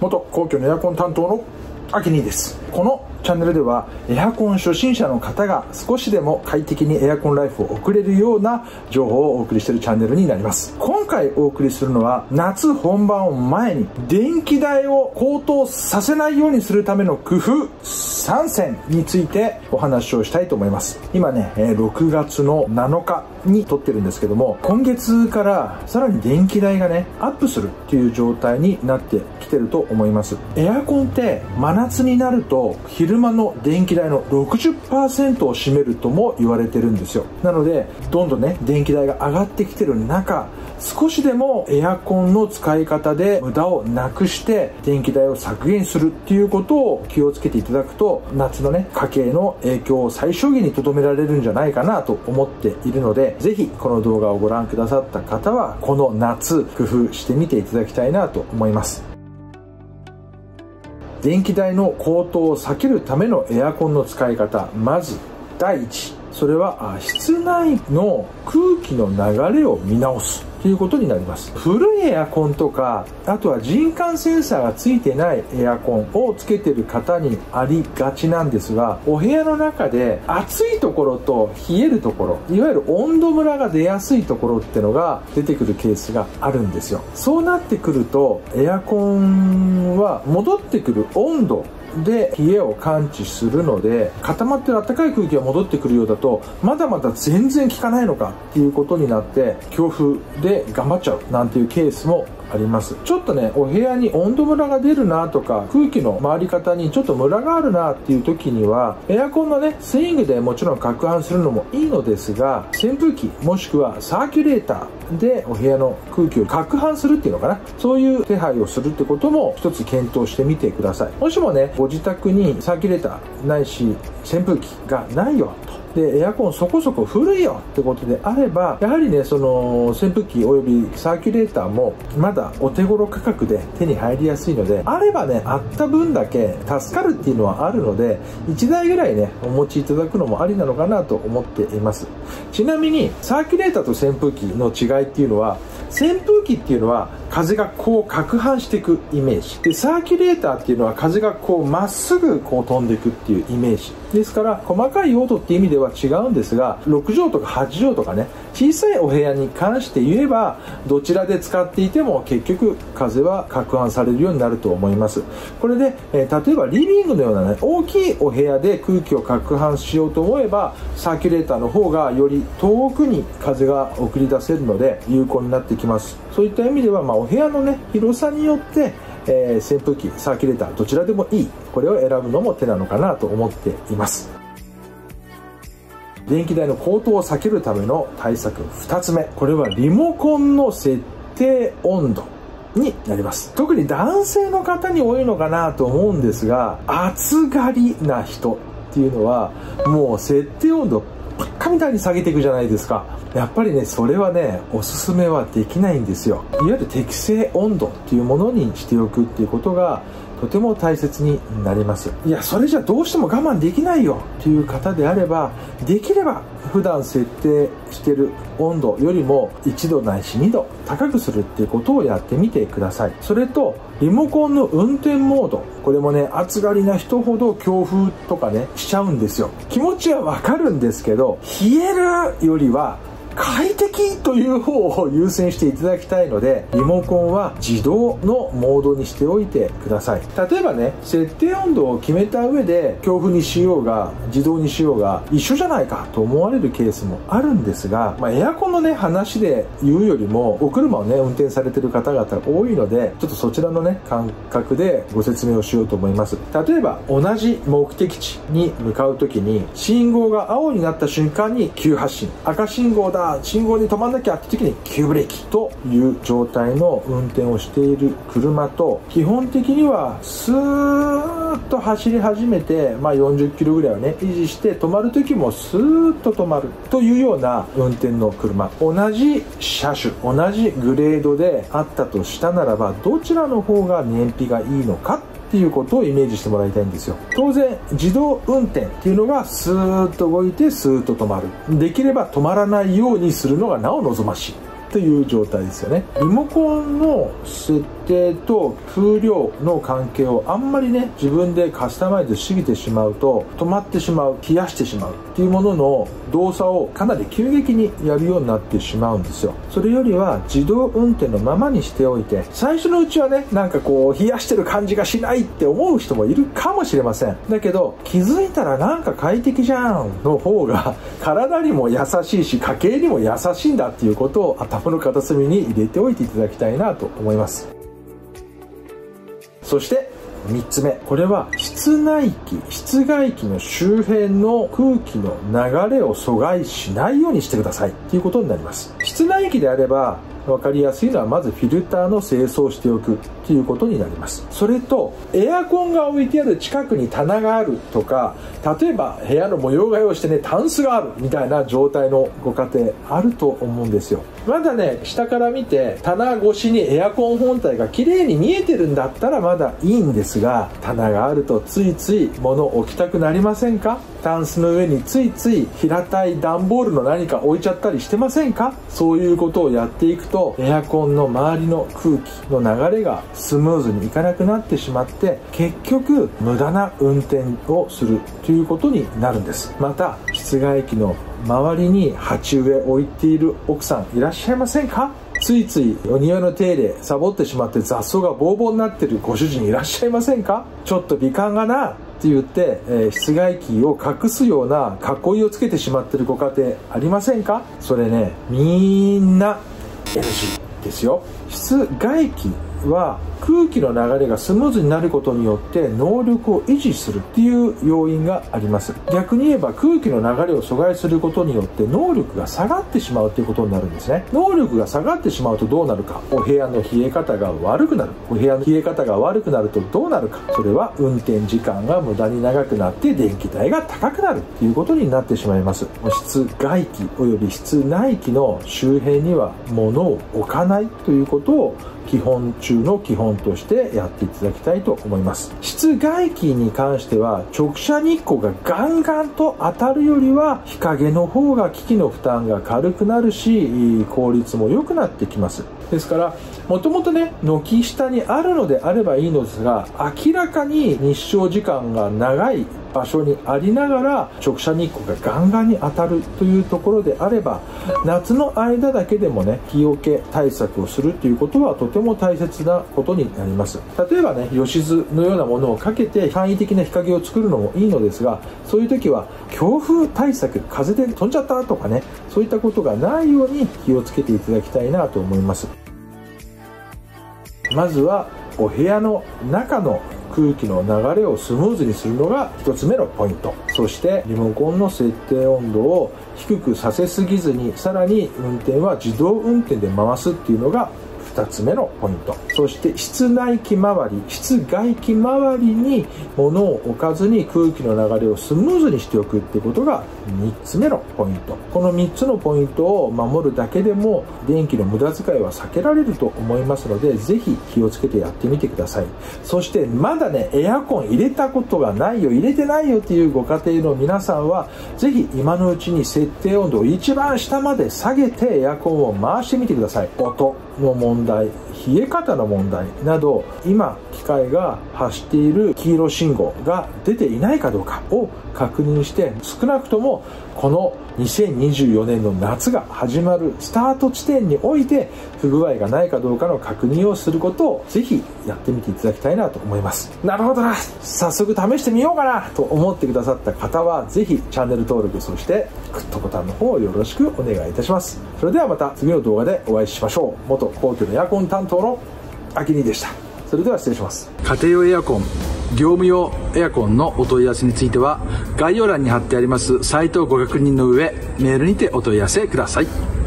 元皇居のエアコン担当のアキニーです。このチャンネルではエアコン初心者の方が少しでも快適にエアコンライフを送れるような情報をお送りしているチャンネルになります。今回お送りするのは、夏本番を前に電気代を高騰させないようにするための工夫3選についてお話をしたいと思います。今ね、6月の7日に撮ってるんですけども、今月からさらに電気代がねアップするっていう状態になってきてると思います。エアコンって真夏になると昼間の電気代の 60% を占めるとも言われてるんですよ。なのでどんどんね電気代が上がってきてる中、少しでもエアコンの使い方で無駄をなくして電気代を削減するっていうことを気をつけていただくと、夏のね家計の影響を最小限にとどめられるんじゃないかなと思っているので、ぜひこの動画をご覧くださった方はこの夏工夫してみていただきたいなと思います。電気代の高騰を避けるためのエアコンの使い方、まず第一、それは室内の空気の流れを見直すということになります。古いエアコンとか、あとは人感センサーがついてないエアコンをつけてる方にありがちなんですが、お部屋の中で暑いところと冷えるところ、いわゆる温度ムラが出やすいところってのが出てくるケースがあるんですよ。そうなってくるとエアコンは戻ってくる温度で冷えを感知するので、固まってる暖かい空気が戻ってくるようだとまだまだ全然効かないのかっていうことになって、強風で頑張っちゃうなんていうケースもあります。ちょっとねお部屋に温度ムラが出るなとか、空気の回り方にちょっとムラがあるなっていう時には、エアコンのねスイングでもちろん攪拌するのもいいのですが、扇風機もしくはサーキュレーターでお部屋の空気を攪拌するっていうのかな、そういう手配をするってことも一つ検討してみてください。もしもねご自宅にサーキュレーターないし扇風機がないよと、でエアコンそこそこ古いよってことであれば、やはりねその扇風機およびサーキュレーターもまだお手頃価格で手に入りやすいのであればね、あった分だけ助かるっていうのはあるので、1台ぐらいねお持ちいただくのもありなのかなと思っています。ちなみにサーキュレーターと扇風機の違いっていうのは、扇風機っていうのは風がこう攪拌していくイメージで、サーキュレーターっていうのは風がこうまっすぐこう飛んでいくっていうイメージですから、細かい用途っていう意味では違うんですが、6畳とか8畳とかね小さいお部屋に関して言えば、どちらで使っていても結局風は攪拌されるようになると思います。これで、例えばリビングのようなね大きいお部屋で空気を攪拌しようと思えば、サーキュレーターの方がより遠くに風が送り出せるので有効になってきます。そういった意味では、お部屋のね広さによって、扇風機サーキュレーターどちらでもいい、これを選ぶのも手なのかなと思っています。電気代の高騰を避けるための対策2つ目、これはリモコンの設定温度になります。特に男性の方に多いのかなと思うんですが、暑がりな人っていうのはもう設定温度ばっかみたいに下げていくじゃないですか。やっぱりねそれはねおすすめはできないんですよ。いわゆる適正温度っていうものにしておくっていうことがとても大切になります。いやそれじゃどうしても我慢できないよっていう方であれば、できれば普段設定してる温度よりも1度ないし2度高くするっていうことをやってみてください。それとリモコンの運転モード、これもね暑がりな人ほど強風とかねしちゃうんですよ。気持ちはわかるんですけど、冷えるよりは快適という方を優先していただきたいので、リモコンは自動のモードにしておいてください。例えばね設定温度を決めた上で強風にしようが自動にしようが一緒じゃないかと思われるケースもあるんですが、エアコンのね話で言うよりも、お車をね運転されてる方々多いので、ちょっとそちらのね感覚でご説明をしようと思います。例えば同じ目的地に向かう時に、信号が青になった瞬間に急発進、赤信号だ、信号に止まんなきゃって時に急ブレーキという状態の運転をしている車と、基本的にはスーッと走り始めて、40キロぐらいをね維持して止まる時もスーッと止まるというような運転の車、同じ車種同じグレードであったとしたならば、どちらの方が燃費がいいのかっていうことをイメージしてもらいたいんですよ。当然自動運転っていうのがスーッと動いてスーッと止まる、できれば止まらないようにするのがなお望ましいっていう状態ですよね。リモコンの設定と風量の関係をあんまりね、自分でカスタマイズしすぎてしまうと止まってしまう、冷やしてしまうっていうものの動作をかなり急激にやるようになってしまうんですよ。それよりは自動運転のままにしておいて、最初のうちはね、なんかこう冷やしてる感じがしないって思う人もいるかもしれません。だけど気づいたらなんか快適じゃんの方が体にも優しいし家計にも優しいんだっていうことを頭の片隅に入れておいていただきたいなと思います。そして3つ目、これは室内機室外機の周辺の空気の流れを阻害しないようにしてくださいということになります。室内機であれば分かりやすいのは、まずフィルターの清掃をしておくということになります。それとエアコンが置いてある近くに棚があるとか、例えば部屋の模様替えをしてね、タンスがあるみたいな状態のご家庭あると思うんですよ。まだね、下から見て棚越しにエアコン本体が綺麗に見えてるんだったらまだいいんですが、棚があるとついつい物を置きたくなりませんか？タンスの上についつい平たい段ボールの何か置いちゃったりしてませんか？そういうことをやっていくとエアコンの周りの空気の流れがスムーズにいかなくなってしまって、結局無駄な運転をするということになるんです。また室外機の周りに鉢植え置いている奥さんいらっしゃいませんか？ついついお庭の手入れサボってしまって雑草がボーボーになってるご主人いらっしゃいませんか？ちょっと美観がなって言って、室外機を隠すような囲いをつけてしまってるご家庭ありませんか？それね、みんな NG ですよ。室外機は空気の流れがスムーズになることによって能力を維持するっていう要因があります。逆に言えば空気の流れを阻害することによって能力が下がってしまうということになるんですね。能力が下がってしまうとどうなるか、お部屋の冷え方が悪くなる。お部屋の冷え方が悪くなるとどうなるか、それは運転時間が無駄に長くなって電気代が高くなるということになってしまいます。室外機および室内機の周辺には物を置かないということを基本中の基本としてやっていただきたいと思います。室外機に関しては直射日光がガンガンと当たるよりは日陰の方が機器の負担が軽くなるし、効率も良くなってきます。ですからもともとね、軒下にあるのであればいいのですが、明らかに日照時間が長い場所にありながら直射日光がガンガンに当たるというところであれば、夏の間だけでもね、日よけ対策をするということはとても大切なことになります。例えばね、吉酢のようなものをかけて簡易的な日陰を作るのもいいのですが、そういう時は強風対策、風で飛んじゃったとかね、そういったことがないように気をつけていただきたいなと思います。まずはお部屋の中の空気の流れをスムーズにするのが1つ目のポイント。そしてリモコンの設定温度を低くさせすぎずに、さらに運転は自動運転で回すっていうのが2つ目のポイント。そして室内機周り室外機周りに物を置かずに空気の流れをスムーズにしておくってことが3つ目のポイント。この3つのポイントを守るだけでも電気の無駄遣いは避けられると思いますので、ぜひ気をつけてやってみてください。そしてまだね、エアコン入れたことがないよ、入れてないよっていうご家庭の皆さんは、ぜひ今のうちに設定温度を一番下まで下げてエアコンを回してみてください。音の問題、冷え方の問題など、今機械が発している黄色信号が出ていないかどうかを確認して、少なくともこの2024年の夏が始まるスタート地点において不具合がないかどうかの確認をすることをぜひやってみていただきたいなと思います。なるほどな、早速試してみようかなと思ってくださった方は、ぜひチャンネル登録、そしてグッドボタンの方をよろしくお願いいたします。それではまた次の動画でお会いしましょう。元皇居のエアコン担当のあきにでした。それでは失礼します。家庭用エアコン、業務用エアコンのお問い合わせについては概要欄に貼ってありますサイトをご確認の上、メールにてお問い合わせください。